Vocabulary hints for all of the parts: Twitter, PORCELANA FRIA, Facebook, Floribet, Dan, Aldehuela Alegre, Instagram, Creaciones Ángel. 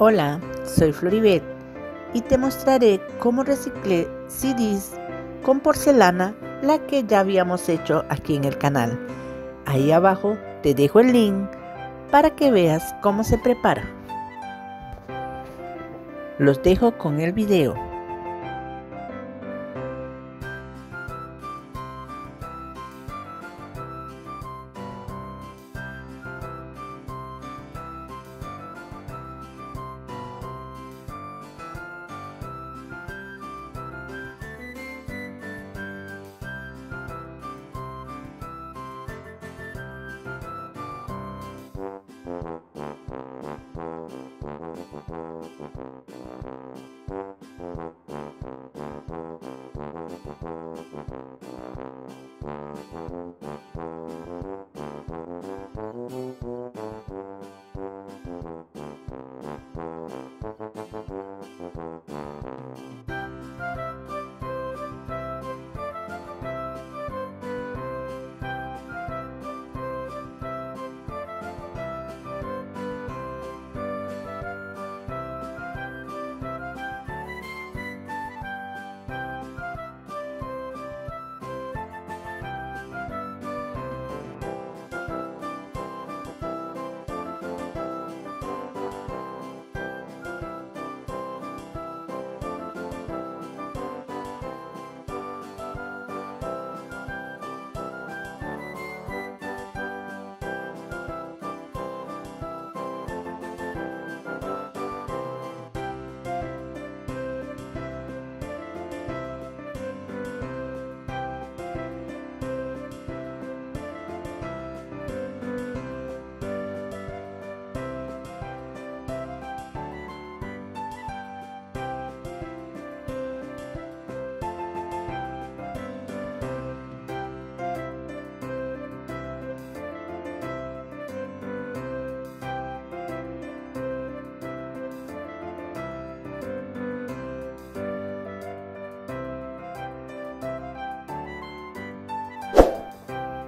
Hola, soy Floribet y te mostraré cómo reciclé CDs con porcelana, la que ya habíamos hecho aquí en el canal. Ahí abajo te dejo el link para que veas cómo se prepara. Los dejo con el video.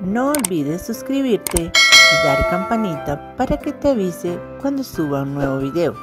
No olvides suscribirte y dar campanita para que te avise cuando suba un nuevo video.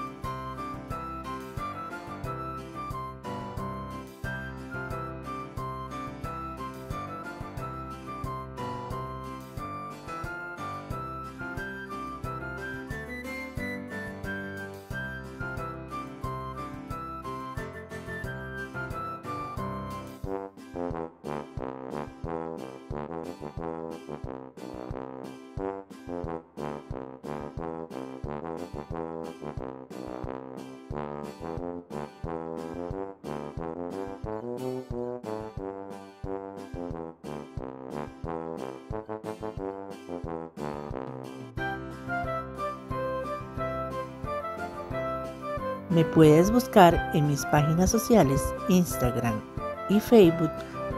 Me puedes buscar en mis páginas sociales, Instagram y Facebook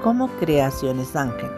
como Creaciones Ángel.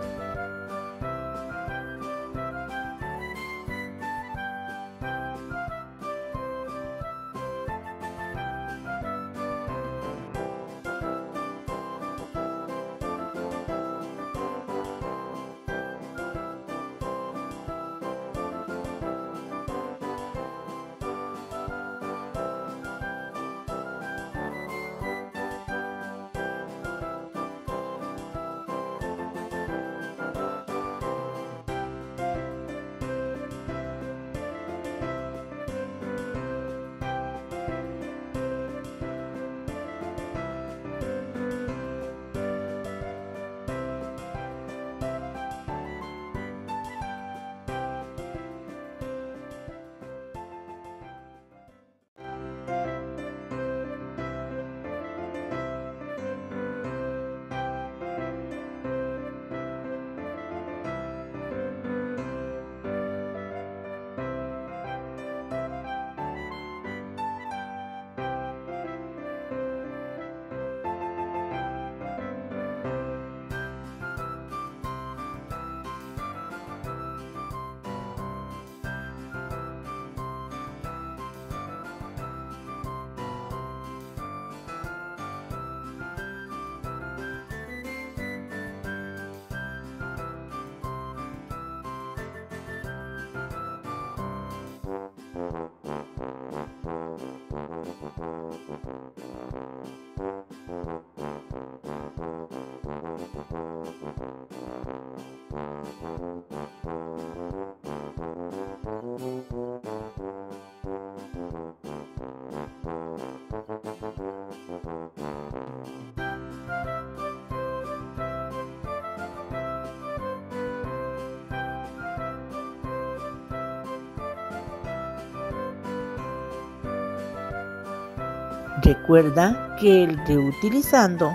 Recuerda que el reutilizando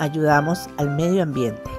ayudamos al medio ambiente.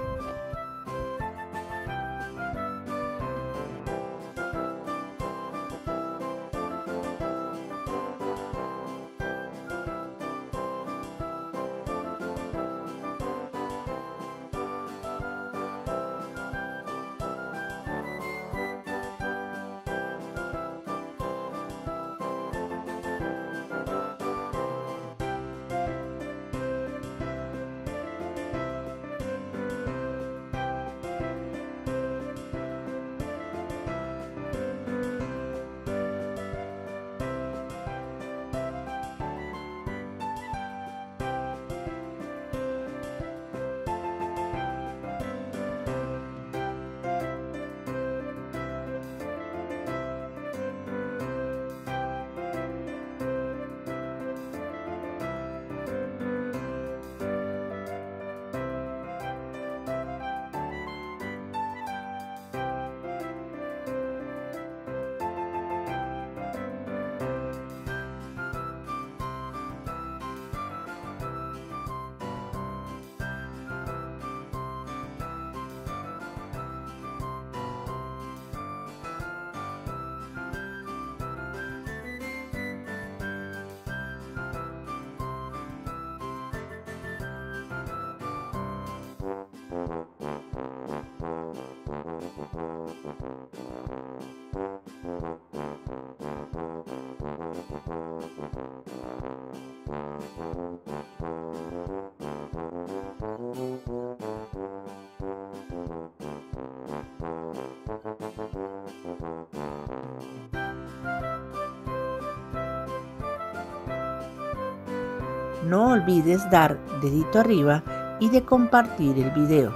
No olvides dar dedito arriba y de compartir el video.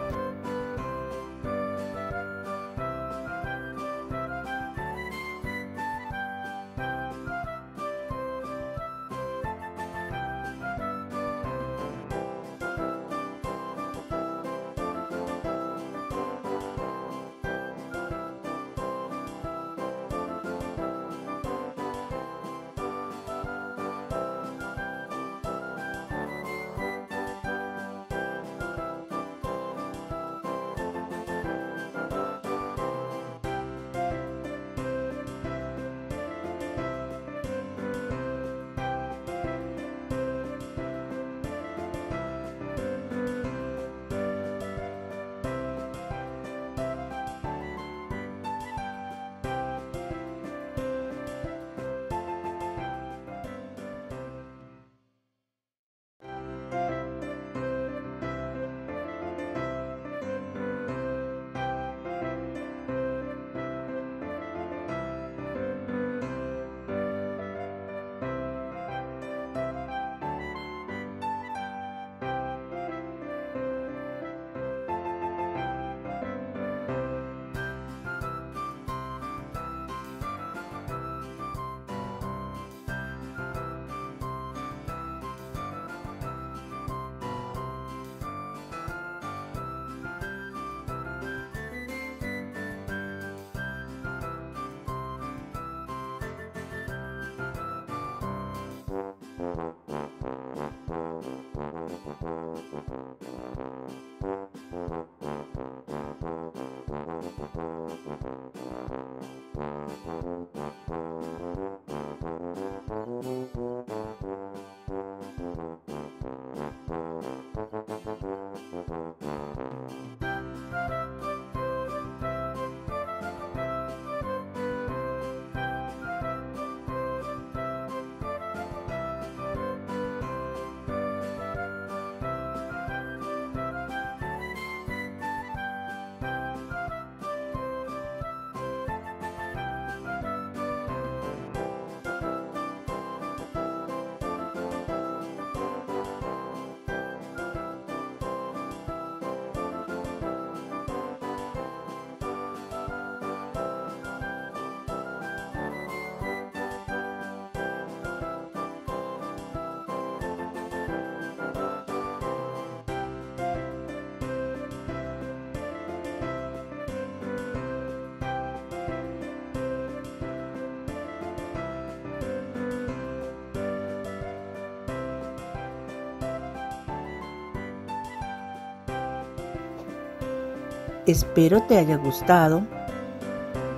Espero te haya gustado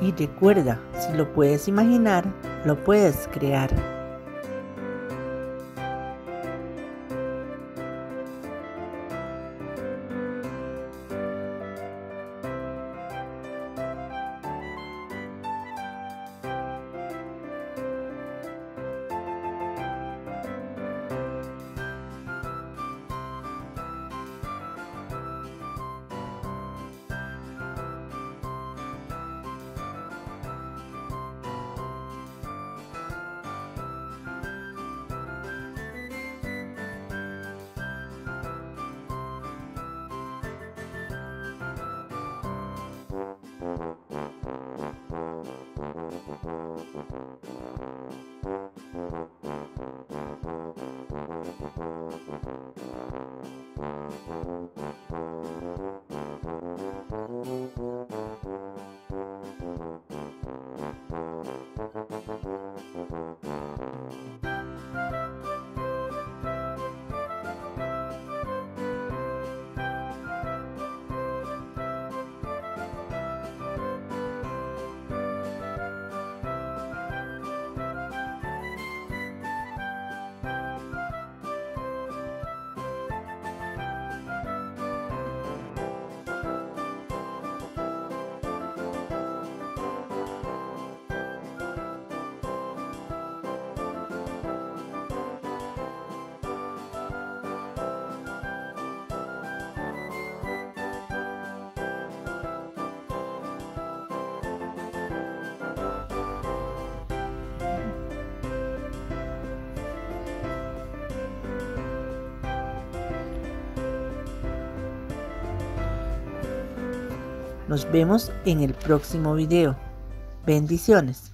y recuerda, si lo puedes imaginar, lo puedes crear. Nos vemos en el próximo video. Bendiciones.